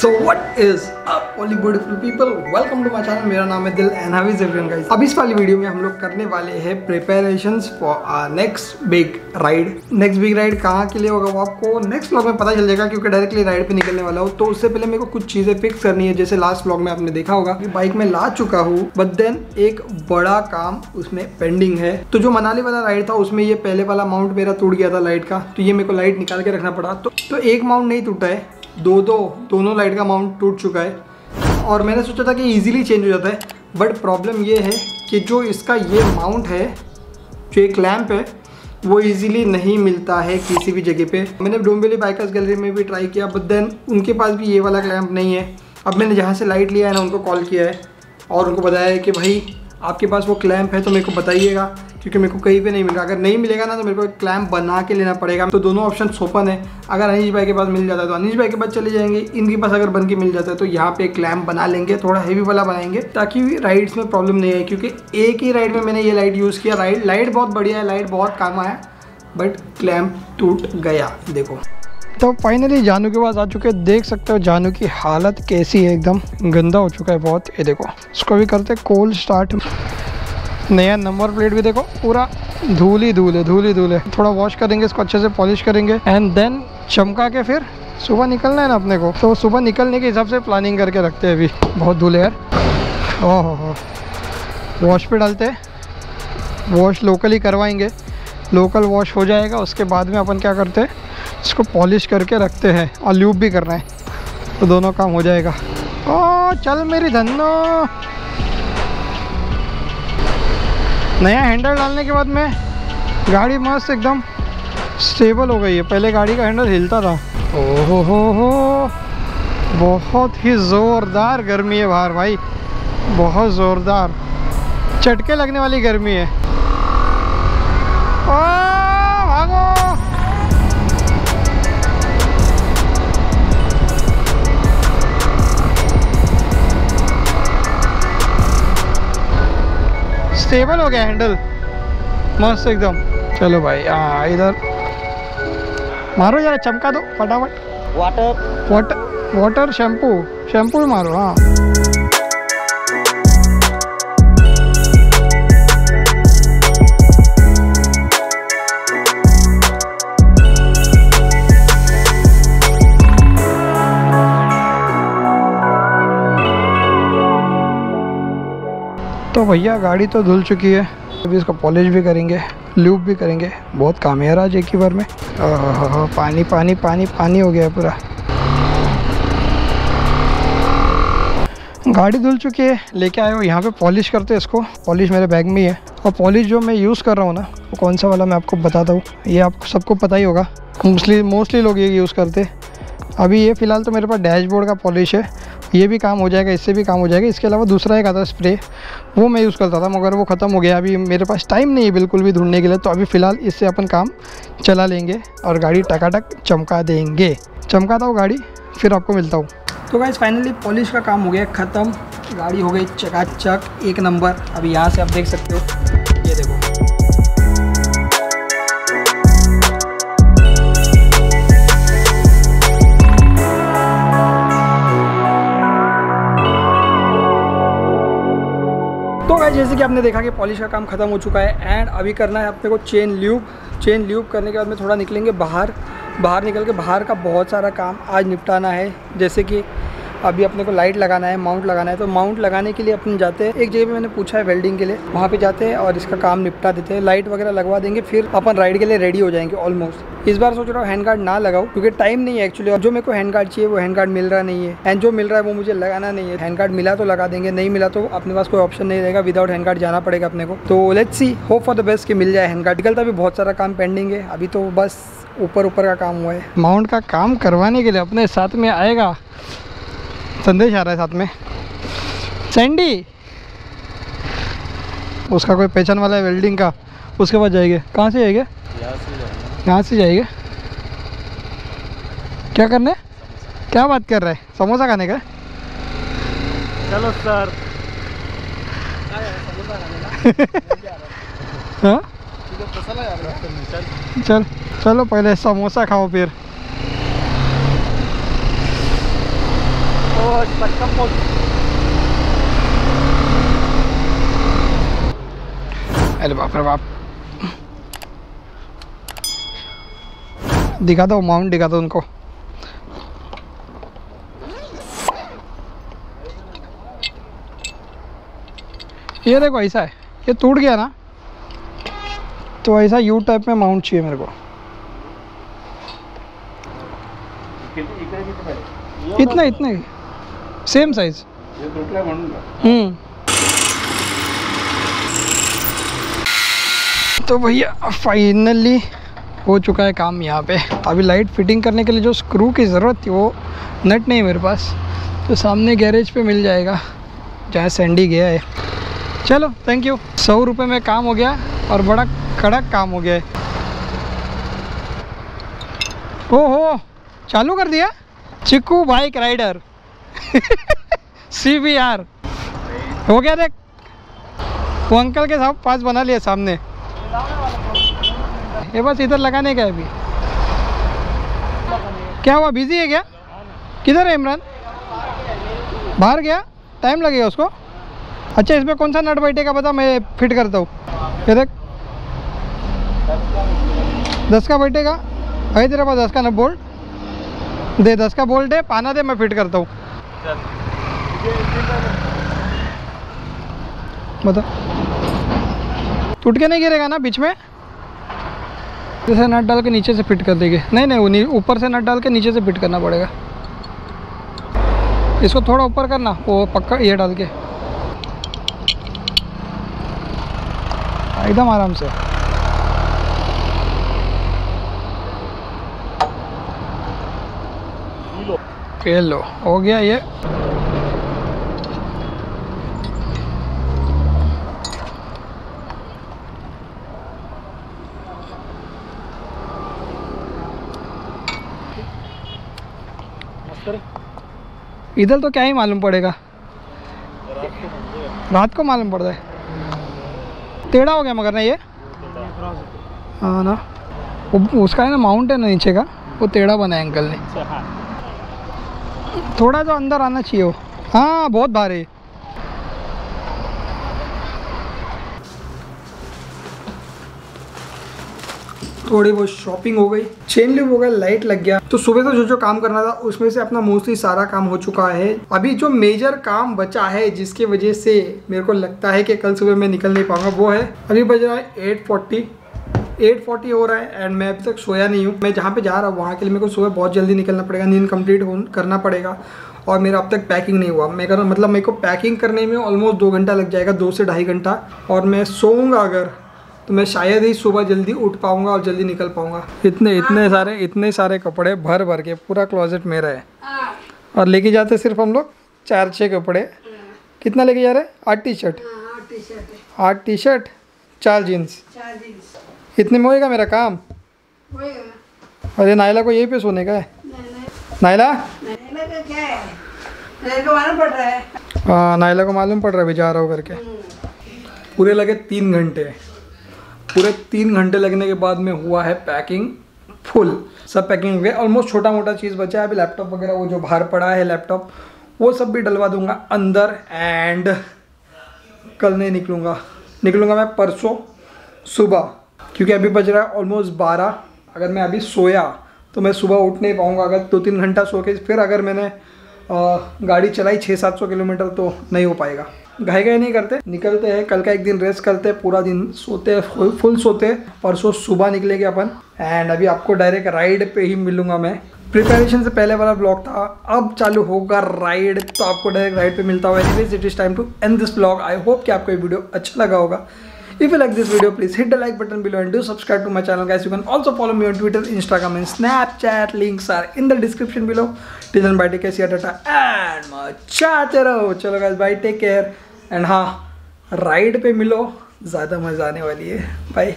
So what is up all beautiful people, welcome to my channel. मेरा नाम है दिल अनावी ज़ेबियन गाइस। अब इस वाली वीडियो में हम लोग करने वाले हैं preparations for our next big ride. Next big ride कहाँ के लिए होगा वो आपको नेक्स्ट व्लॉग में पता चल जाएगा, क्योंकि डायरेक्टली राइड पे निकलने वाला हूँ। तो उससे पहले मेरे को कुछ चीज़ें फिक्स करनी है। जैसे लास्ट व्लॉग में आपने देखा होगा कि बाइक में ला चुका हूँ, बट देन एक बड़ा काम उसमें पेंडिंग है। तो जो मनाली वाला राइड था उसमें ये पहले वाला माउंट मेरा टूट गया था लाइट का, तो ये मेरे को लाइट निकाल के रखना पड़ा। तो एक माउंट नहीं टूटा है, दोनों लाइट का माउंट टूट चुका है। और मैंने सोचा था कि इजीली चेंज हो जाता है, बट प्रॉब्लम ये है कि जो इसका ये माउंट है, जो एक क्लैम्प है, वो इजीली नहीं मिलता है किसी भी जगह पे। मैंने डोम्बिली बाइकर्स गैलरी में भी ट्राई किया, बट देन उनके पास भी ये वाला क्लैम्प नहीं है। अब मैंने जहाँ से लाइट लिया है ना, उनको कॉल किया है और उनको बताया है कि भाई आपके पास वो क्लैम्प है तो मेरे को बताइएगा, क्योंकि मेरे को कहीं पे नहीं मिलेगा। अगर नहीं मिलेगा ना तो मेरे को एक क्लैम्प बना के लेना पड़ेगा। तो दोनों ऑप्शन ओपन है। अगर अनिश भाई के पास मिल जाता है तो अनिश भाई के पास चले जाएंगे, इनके पास अगर बन के मिल जाता है तो यहाँ पे एक क्लैम्प बना लेंगे, थोड़ा हैवी वाला बनाएंगे, ताकि राइड्स में प्रॉब्लम नहीं आए। क्योंकि एक ही राइड में मैंने ये लाइट यूज़ किया। लाइट बहुत बढ़िया है, लाइट बहुत काम आया, बट क्लैम्प टूट गया। देखो तो फाइनली जानू के पास आ चुके हैं। देख सकते हो जानू की हालत कैसी है, एकदम गंदा हो चुका है बहुत। ये देखो, इसको भी करते कोल्ड स्टार्ट। नया नंबर प्लेट भी देखो, पूरा धूल है। थोड़ा वॉश करेंगे इसको, अच्छे से पॉलिश करेंगे एंड देन चमका के फिर सुबह निकलना है ना अपने को। तो सुबह निकलने के हिसाब से प्लानिंग करके रखते हैं। अभी बहुत धूल है यार। ओहो, वॉश पे डालते हैं। वॉश लोकल ही करवाएंगे, लोकल वॉश हो जाएगा। उसके बाद में अपन क्या करते हैं, इसको पॉलिश करके रखते हैं और ल्यूब भी करना है, तो दोनों काम हो जाएगा। ओ चल मेरी धन्नो। नया हैंडल डालने के बाद में गाड़ी मस्त एकदम स्टेबल हो गई है। पहले गाड़ी का हैंडल हिलता था। ओहो हो, बहुत ही ज़ोरदार गर्मी है बाहर भाई, बहुत ज़ोरदार चटके लगने वाली गर्मी है। ओ भागो। स्टेबल हो गया हैंडल मस्त एकदम। चलो भाई इधर मारो यार, चमका दो फटाफट। वाटर शैम्पू मारो। हाँ तो भैया गाड़ी तो धुल चुकी है, अभी इसको पॉलिश भी करेंगे, ल्यूब भी करेंगे। बहुत काम है आज एक ही बार में। पानी पानी पानी पानी हो गया पूरा। गाड़ी धुल चुकी है, लेके आए हो यहाँ पे पॉलिश करते हैं इसको। पॉलिश मेरे बैग में ही है, और पॉलिश जो मैं यूज़ कर रहा हूँ ना, वो कौन सा वाला मैं आपको बताता हूँ। ये आपको सबको पता ही होगा, मोस्टली लोग ये यूज़ करते। अभी ये फ़िलहाल तो मेरे पास डैशबोर्ड का पॉलिश है, ये भी काम हो जाएगा, इससे भी काम हो जाएगा। इसके अलावा दूसरा एक आता स्प्रे, वो मैं यूज़ करता था, मगर वो ख़त्म हो गया। अभी मेरे पास टाइम नहीं है बिल्कुल भी ढूंढने के लिए, तो अभी फ़िलहाल इससे अपन काम चला लेंगे और गाड़ी टकाटक चमका देंगे। चमकाता हूँ गाड़ी, फिर आपको मिलता हूँ। तो गाइस फाइनली पॉलिश का काम हो गया ख़त्म, गाड़ी हो गई चकाचक एक नंबर। अभी यहाँ से आप देख सकते हो, ये देखो गाइस। जैसे कि आपने देखा कि पॉलिश का काम खत्म हो चुका है एंड अभी करना है अपने को चेन ल्यूब। चेन ल्यूब करने के बाद में थोड़ा निकलेंगे बाहर निकल के बाहर का बहुत सारा काम आज निपटाना है। जैसे कि अभी अपने को लाइट लगाना है, माउंट लगाना है। तो माउंट लगाने के लिए अपन जाते हैं, एक जगह पे मैंने पूछा है वेल्डिंग के लिए, वहाँ पे जाते हैं और इसका काम निपटा देते हैं। लाइट वगैरह लगवा देंगे, फिर अपन राइड के लिए रेडी हो जाएंगे ऑलमोस्ट। इस बार सोच रहा हूँ हैंड गार्ड ना लगाऊं, क्योंकि टाइम नहीं है एक्चुअली। और जो मेरे को हैंड गार्ड चाहिए वो हैंड गार्ड मिल रहा नहीं है, एंड जो मिल रहा है वो मुझे लगाना नहीं है। हैंड गार्ड मिला तो लगा देंगे, नहीं मिला तो अपने पास कोई ऑप्शन नहीं रहेगा, विदाउट हैंड गार्ड जाना पड़ेगा अपने को। तो let's see, hope for the best कि मिल जाए हैंड गार्ड। निकलता भी बहुत सारा काम पेंडिंग है, अभी तो बस ऊपर का काम हुआ है। माउंट का काम करवाने के लिए अपने साथ में आएगा, संदेश आ रहा है साथ में, सैंडी। उसका कोई पहचान वाला है वेल्डिंग का, उसके पास जाएंगे। कहाँ से जाएंगे? यहाँ से जाएंगे। क्या करने, क्या बात कर रहा है? समोसा खाने का? चलो सर। हाँ चल चलो, पहले समोसा खाओ फिर। अरे बाप रे बाप, दिखा दो माउंट, दिखा दो उनको। ये देखो ऐसा है, ये टूट गया ना, तो ऐसा यू टाइप में माउंट चाहिए मेरे को। इतना इतना सेम साइज। तो भैया फाइनली हो चुका है काम यहाँ पे। अभी लाइट फिटिंग करने के लिए जो स्क्रू की ज़रूरत थी वो नट नहीं मेरे पास, तो सामने गैरेज पे मिल जाएगा जहाँ सैंडी गया है। चलो थैंक यू। 100 रुपये में काम हो गया और बड़ा कड़क काम हो गया है। ओहो चालू कर दिया चिक्कू बाइक राइडर CBR हो गया। देख वो अंकल के साथ पास बना लिया सामने, ये बस इधर लगाने का है अभी। क्या हुआ, बिजी है क्या? किधर है इमरान? बाहर गया, टाइम लगेगा उसको। अच्छा इसमें कौन सा नट बैठेगा बता, मैं फिट करता हूँ। ये देख 10 का बैठेगा। अरे तेरे पास 10 का नट बोल्ट दे, 10 का बोल्ट है, पाना दे, मैं फिट करता हूँ। बता टूट के नहीं गिरेगा ना बीच में? जैसे नट डाल के नीचे से फिट कर देंगे। नहीं, ऊपर से नट डाल के नीचे से फिट करना पड़ेगा। इसको थोड़ा ऊपर करना, वो पक्का ये डाल के एकदम आराम से। ये लो हो गया। ये इधर तो क्या ही मालूम पड़ेगा, रात को मालूम पड़ता है। टेढ़ा हो गया मगर ना ये, हाँ ना, उसका है ना माउंट है ना नीचे का, वो टेढ़ा बना है अंकल ने। थोड़ा तो अंदर आना चाहिए वो। हाँ बहुत भारी। थोड़ी बहुत शॉपिंग हो गई, चेन लूप हो गया, लाइट लग गया। तो सुबह से जो काम करना था उसमें से अपना मोस्टली सारा काम हो चुका है। अभी जो मेजर काम बचा है जिसकी वजह से मेरे को लगता है कि कल सुबह मैं निकल नहीं पाऊंगा, वो है अभी बज रहा है 8:40 हो रहा है एंड मैं अभी तक सोया नहीं हूँ। मैं जहाँ पे जा रहा हूँ वहाँ के लिए मेरे को सुबह बहुत जल्दी निकलना पड़ेगा, नींद कंप्लीट करना पड़ेगा। और मेरा अब तक पैकिंग नहीं हुआ, मैं मतलब मेरे को पैकिंग करने में ऑलमोस्ट 2 घंटा लग जाएगा, 2 से ढाई घंटा। और मैं सोऊंगा अगर तो मैं शायद ही सुबह जल्दी उठ पाऊंगा और जल्दी निकल पाऊंगा। इतने सारे कपड़े भर के पूरा क्लोजेट मेरा है। और लेके जाते सिर्फ हम लोग 4-6 कपड़े। कितना लेके जा रहे हैं? 8 टी शर्ट, 4 जीन्स। इतने में होएगा मेरा काम। अरे नायला को यही पे सोने का है। नायला हाँ, नायला को मालूम पड़ रहा है अभी जा रहा हूँ करके। पूरे लगे 3 घंटे। पूरे 3 घंटे लगने के बाद में हुआ है पैकिंग फुल, सब पैकिंग हो गया। ऑलमोस्ट छोटा मोटा चीज़ बचा है अभी, लैपटॉप वगैरह वो जो बाहर पड़ा है लैपटॉप वो सब भी डलवा दूंगा अंदर। एंड कल नहीं निकलूँगा मैं परसों सुबह, क्योंकि अभी बज रहा है ऑलमोस्ट 12। अगर मैं अभी सोया तो मैं सुबह उठ नहीं पाऊँगा। अगर 2-3 घंटा सो के फिर अगर मैंने गाड़ी चलाई 600-700 किलोमीटर तो नहीं हो पाएगा। घाई नहीं करते, निकलते हैं। कल का एक दिन रेस्ट करते हैं, पूरा दिन सोते, फुल सोते। परसों सुबह निकलेंगे अपन। एंड अभी आपको डायरेक्ट राइड पे ही मिलूंगा मैं। प्रिपरेशन से पहले वाला ब्लॉग था, अब चालू होगा राइड, तो आपको डायरेक्ट राइड पे मिलता हुआ। Anyways it is time to end this blog. I hope कि आपको ये वीडियो अच्छा लगा होगा। If you like this video, please hit the like button below and do subscribe to my channel, guys. You can also follow me on Twitter, Instagram, and Snapchat. Links are in the description below. Till then, bye, take care, see you, tata, and machate raho. Chalo guys, bye, take care, and हाँ, ride पे मिलो, ज़्यादा मज़ा आने वाली है, bye.